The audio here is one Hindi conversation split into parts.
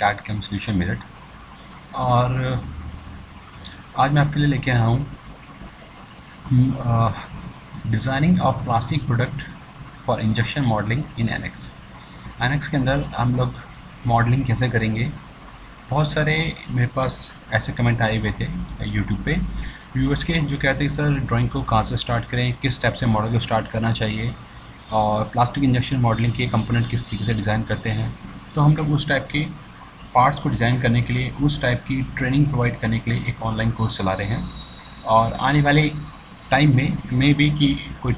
CAD CAM Solution Meerut, और आज मैं आपके लिए लेके आया हूँ designing of plastic product for injection modelling in NX के अंदर हम लोग मॉडलिंग कैसे करेंगे। बहुत सारे मेरे पास ऐसे कमेंट आए हुए थे YouTube पे व्यूअर्स के, जो कहते हैं सर ड्राइंग को कहाँ से स्टार्ट करें, किस स्टेप से मॉडल को स्टार्ट करना चाहिए और प्लास्टिक इंजेक्शन मॉडलिंग के कंपोनेंट किस तरीके से डिज़ाइन करते हैं। तो हम लोग उस टाइप के पार्ट्स को डिज़ाइन करने के लिए, उस टाइप की ट्रेनिंग प्रोवाइड करने के लिए एक ऑनलाइन कोर्स चला रहे हैं, और आने वाले टाइम में मे बी कि कोई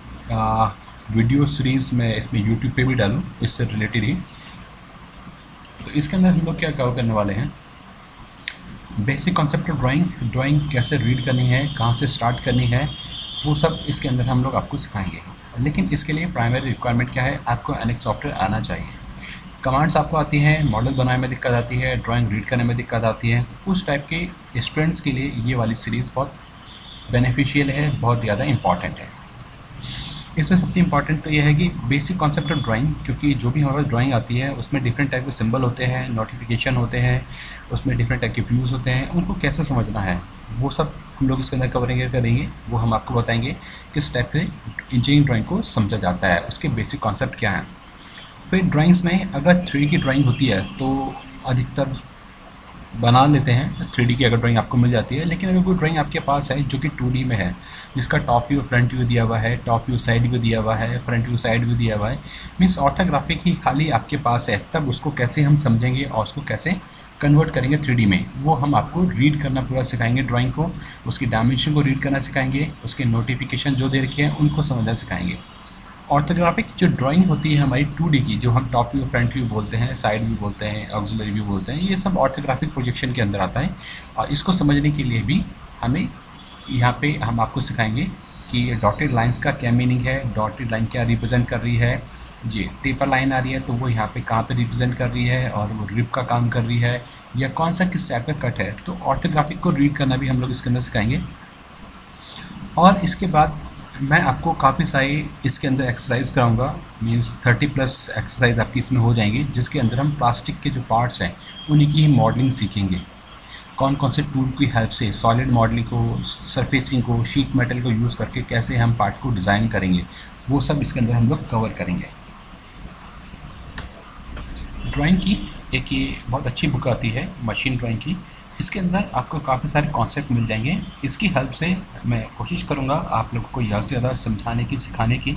वीडियो सीरीज़ मैं इसमें यूट्यूब पे भी डालूँ इससे रिलेटेड ही। तो इसके अंदर हम लोग क्या कवर करने वाले हैं, बेसिक कॉन्सेप्ट ऑफ ड्राइंग कैसे रीड करनी है, कहाँ से स्टार्ट करनी है, वो सब इसके अंदर हम लोग आपको सिखाएंगे। लेकिन इसके लिए प्राइमरी रिक्वायरमेंट क्या है, आपको NX सॉफ्टवेयर आना चाहिए। कमांड्स आपको आती हैं, मॉडल बनाने में दिक्कत आती है, ड्राइंग रीड करने में दिक्कत आती है, उस टाइप के स्टूडेंट्स के लिए ये वाली सीरीज़ बहुत बेनिफिशियल है, बहुत ज़्यादा इंपॉर्टेंट है। इसमें सबसे इंपॉर्टेंट तो ये है कि बेसिक कॉन्सेप्ट ऑफ ड्राइंग, क्योंकि जो भी हमारे पास ड्राइंग आती है उसमें डिफरेंट टाइप के सिंबल होते हैं, नोटिफिकेशन होते हैं, उसमें डिफरेंट टाइप के व्यूज़ होते हैं, उनको कैसे समझना है वो सब हम लोग इसके अंदर करेंगे। वो हम आपको बताएंगे किस टाइप से इंजीनियरिंग ड्राइंग को समझा जाता है, उसके बेसिक कॉन्सेप्ट क्या हैं। फिर ड्राइंग्स में अगर 3D की ड्राइंग होती है तो अधिकतर बना लेते हैं 3D की, अगर ड्राइंग आपको मिल जाती है। लेकिन अगर कोई ड्राइंग आपके पास है जो कि 2D में है, जिसका टॉप व्यू फ्रंट व्यू दिया हुआ है, टॉप व्यू साइड व्यू दिया हुआ है, फ्रंट व्यू साइड व्यू दिया हुआ है, मीन्स ऑर्थोग्राफिक ही खाली आपके पास है, तब उसको कैसे हम समझेंगे और उसको कैसे कन्वर्ट करेंगे 3D में, वो हम आपको रीड करना पूरा सिखाएंगे। ड्राइंग को, उसकी डायमेंशन को रीड करना सिखाएंगे, उसके नोटिफिकेशन जो दे रखे हैं उनको समझना सिखाएंगे। ऑर्थोग्राफिक जो ड्राइंग होती है हमारी 2D की, जो हम टॉप व्यू फ्रंट व्यू बोलते हैं, साइड व्यू बोलते हैं, ऑक्सिलरी व्यू बोलते हैं, ये सब ऑर्थोग्राफिक प्रोजेक्शन के अंदर आता है। और इसको समझने के लिए भी हमें यहाँ पे हम आपको सिखाएंगे कि डॉटेड लाइन्स का क्या मीनिंग है, डॉटेड लाइन क्या रिप्रेजेंट कर रही है, जी टेपर लाइन आ रही है तो वो यहाँ पे कहाँ पे रिप्रेजेंट कर रही है और वो रिप का काम कर रही है, या कौन सा किस टाइप का कट है। तो ऑर्थोग्राफिक को रीड करना भी हम लोग इसके अंदर सिखाएंगे। और इसके बाद मैं आपको काफ़ी सारी इसके अंदर एक्सरसाइज कराऊंगा, मींस 30+ एक्सरसाइज आपकी इसमें हो जाएंगी, जिसके अंदर हम प्लास्टिक के जो पार्ट्स हैं उन्हीं की ही मॉडलिंग सीखेंगे, कौन कौन से टूल की हेल्प से सॉलिड मॉडलिंग को, सरफेसिंग को, शीट मेटल को यूज़ करके कैसे हम पार्ट को डिज़ाइन करेंगे, वो सब इसके अंदर हम लोग कवर करेंगे। ड्राइंग की एक ये बहुत अच्छी बुक आती है मशीन ड्राइंग की, इसके अंदर आपको काफ़ी सारे कॉन्सेप्ट मिल जाएंगे। इसकी हेल्प से मैं कोशिश करूँगा आप लोगों को ज़्यादा से ज़्यादा समझाने की, सिखाने की,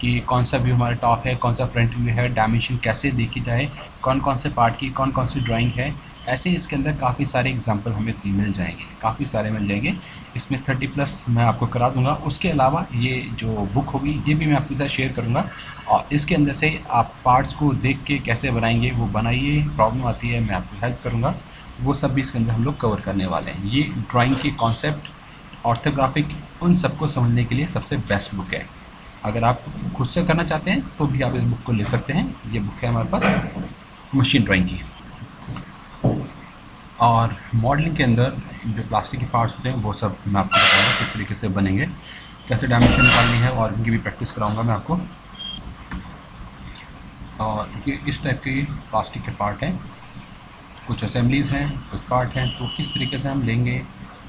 कि कौन सा व्यू हमारा टॉप है, कौन सा फ्रंट व्यू है, डायमेंशन कैसे देखी जाए, कौन कौन से पार्ट की कौन कौन सी ड्राइंग है। ऐसे इसके अंदर काफ़ी सारे एग्जाम्पल हमें मिल जाएंगे, काफ़ी सारे मिल जाएंगे। इसमें 30+ मैं आपको करा दूंगा। उसके अलावा ये जो बुक होगी ये भी मैं आपके साथ शेयर करूंगा, और इसके अंदर से आप पार्ट्स को देख के कैसे बनाएंगे वो बनाइए, प्रॉब्लम आती है मैं आपको हेल्प करूंगा, वो सब भी इसके अंदर हम लोग कवर करने वाले हैं। ये ड्राइंग के कॉन्सेप्ट, ऑर्थोग्राफिक, उन सबको समझने के लिए सबसे बेस्ट बुक है। अगर आप खुद से करना चाहते हैं तो भी आप इस बुक को ले सकते हैं। ये बुक है हमारे पास मशीन ड्राइंग की। और मॉडलिंग के अंदर जो प्लास्टिक के पार्ट्स होते हैं वो सब मैं आपको बताऊँगा किस तरीके से बनेंगे, कैसे डायमेंशन निकालनी है, और उनकी भी प्रैक्टिस कराऊँगा मैं आपको। और ये इस टाइप के प्लास्टिक के पार्ट हैं, कुछ असेंबलीज़ हैं, कुछ पार्ट हैं, तो किस तरीके से हम लेंगे,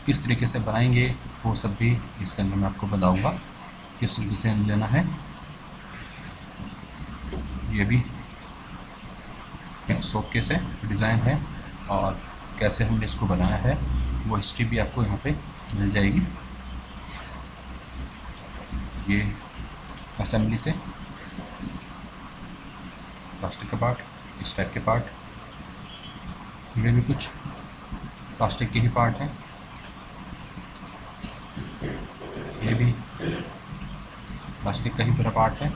किस तरीके से बनाएंगे, वो सब भी इसके अंदर मैं आपको बताऊँगा किस तरीके से लेना है। ये भी शोकेस है, डिज़ाइन है, और कैसे हमने इसको बनाया है वो हिस्ट्री भी आपको यहाँ पे मिल जाएगी। ये असेंबली से प्लास्टिक का पार्ट, इस टाइप के पार्ट, ये भी कुछ प्लास्टिक के ही पार्ट हैं, ये भी प्लास्टिक का ही पूरा पार्ट है,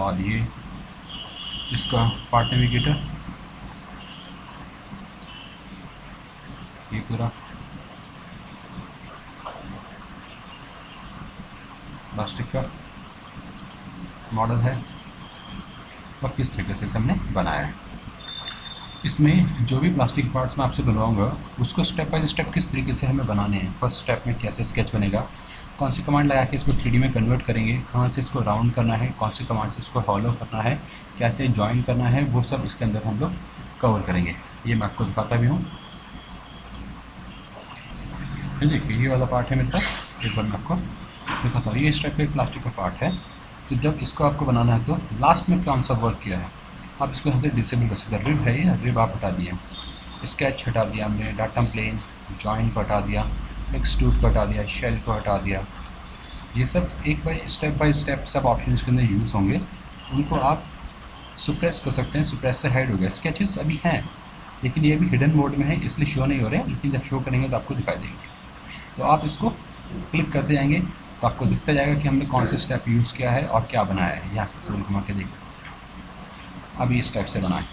और ये इसका पार्ट नेविगेटर, ये पूरा प्लास्टिक का मॉडल है, और किस तरीके से हमने बनाया है। इसमें जो भी प्लास्टिक पार्ट्स मैं आपसे बनवाऊंगा उसको स्टेप बाय स्टेप किस तरीके से हमें बनाने हैं, फर्स्ट स्टेप में कैसे स्केच बनेगा, कौन सी कमांड लगा के इसको 3D में कन्वर्ट करेंगे, कहाँ से इसको राउंड करना है, कौन सी कमांड से इसको हॉलो करना है, कैसे ज्वाइन करना है, वो सब इसके अंदर हम लोग कवर करेंगे। ये मैं आपको दिखाता भी हूँ। देखिए ये वाला पार्ट है मेरे पास, एक बार मैं आपको दिखाता हूँ। ये इस टाइप का प्लास्टिक का पार्ट है, तो जब इसको आपको बनाना है तो लास्ट में कौन सा वर्क किया है आप इसको यहाँ से डिसेबल कर सकते हैं। रिब है, ये रिब आप हटा दिया, स्केच हटा दिया हमने, डाटा प्लेन जॉइन को हटा दिया, एक्सट्रूड को हटा दिया, शेल को हटा दिया, ये सब एक बाई स्टेप सब ऑप्शन इसके अंदर यूज़ होंगे, उनको आप सुप्रेस कर सकते हैं। सुप्रेस से हाइड हो गया। स्केचेस अभी हैं लेकिन ये भी हिडन मोड में है इसलिए शो नहीं हो रहे हैं, लेकिन जब शो करेंगे तो आपको दिखाई देंगे। तो आप इसको क्लिक करते जाएंगे तो आपको दिखता जाएगा कि हमने कौन सा स्टेप यूज़ किया है और क्या बनाया है। यहाँ से तुरंत घुमा के देखिए, अब ये स्टेप से बनाएं,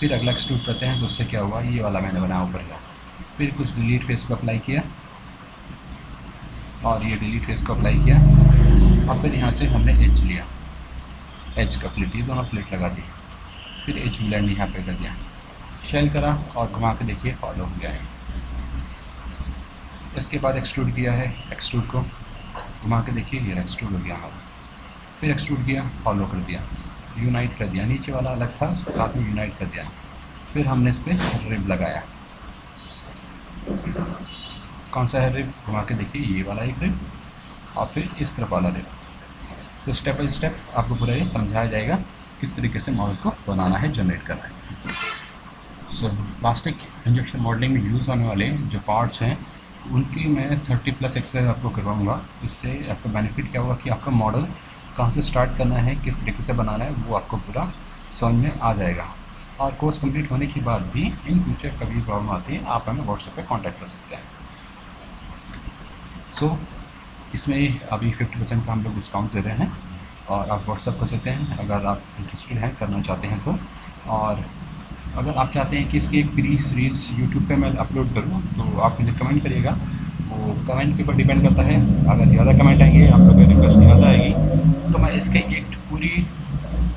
फिर अगला एक्सट्रूड करते हैं तो उससे क्या हुआ, ये वाला मैंने बनाया ऊपर का, फिर कुछ डिलीट फेस को अप्लाई किया और ये डिलीट फेस को अप्लाई किया और फिर यहाँ से हमने एज लिया, एज का प्लेट, ये दोनों प्लेट लगा दी, फिर एज ब्लेंड यहाँ पे कर दिया, शेल करा और घुमा के देखिए फॉलो हो गया है। इसके बाद एक्सट्रूड किया है, एक्सट्रूड को घुमा के देखिए ये एक्सट्रूड हो गया, फिर एक्सट्रूड किया, फॉलो कर दिया, यूनाइट कर दिया, नीचे वाला अलग था उसके साथ में यूनाइट कर दिया, फिर हमने इस पर रिब लगाया। कौन सा है रिब, घुमा के देखिए ये वाला एक रिब और फिर इस तरफ वाला रिब। तो स्टेप बाई स्टेप आपको पूरा ये समझाया जाएगा किस तरीके से मॉडल को बनाना है, जनरेट करना है। सो प्लास्टिक इंजेक्शन मॉडलिंग में यूज़ होने वाले जो पार्ट्स हैं उनकी मैं 30+ एक्सरसाइज आपको करवाऊँगा। इससे आपका बेनिफिट क्या होगा कि आपका मॉडल कहाँ से स्टार्ट करना है, किस तरीके से बनाना है, वो आपको पूरा समझ में आ जाएगा। और कोर्स कंप्लीट होने के बाद भी इन फ्यूचर कभी प्रॉब्लम आती है आप हमें व्हाट्सएप पे कांटेक्ट कर सकते हैं। सो इसमें अभी 50% का हम लोग डिस्काउंट दे रहे हैं और आप व्हाट्सएप कर सकते हैं अगर आप इंटरेस्टेड हैं, करना चाहते हैं तो। और अगर आप चाहते हैं कि इसकी एक फ्री सीरीज़ यूट्यूब पे मैं अपलोड करूँ तो आप मुझे कमेंट करिएगा, वो कमेंट के ऊपर डिपेंड करता है। अगर ज़्यादा कमेंट आएंगे, आप लोगों की रिक्वेस्ट ज़्यादा आएगी तो मैं इसके एक पूरी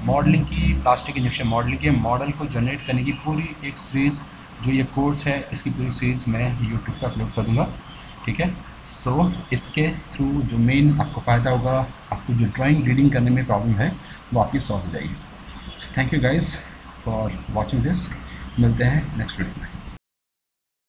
मॉडलिंग की, प्लास्टिक इंजेक्शन मॉडलिंग के मॉडल को जनरेट करने की पूरी एक सीरीज़, जो ये कोर्स है इसकी पूरी सीरीज़ मैं यूट्यूब पर अपलोड कर दूँगा। ठीक है। सो इसके थ्रू जो मेन आपको फ़ायदा होगा, आपको जो ड्राइंग रीडिंग करने में प्रॉब्लम है वो आपकी सॉल्व हो जाएगी। So thank you guys for watching this. मिलते हैं नेक्स्ट वीडियो में।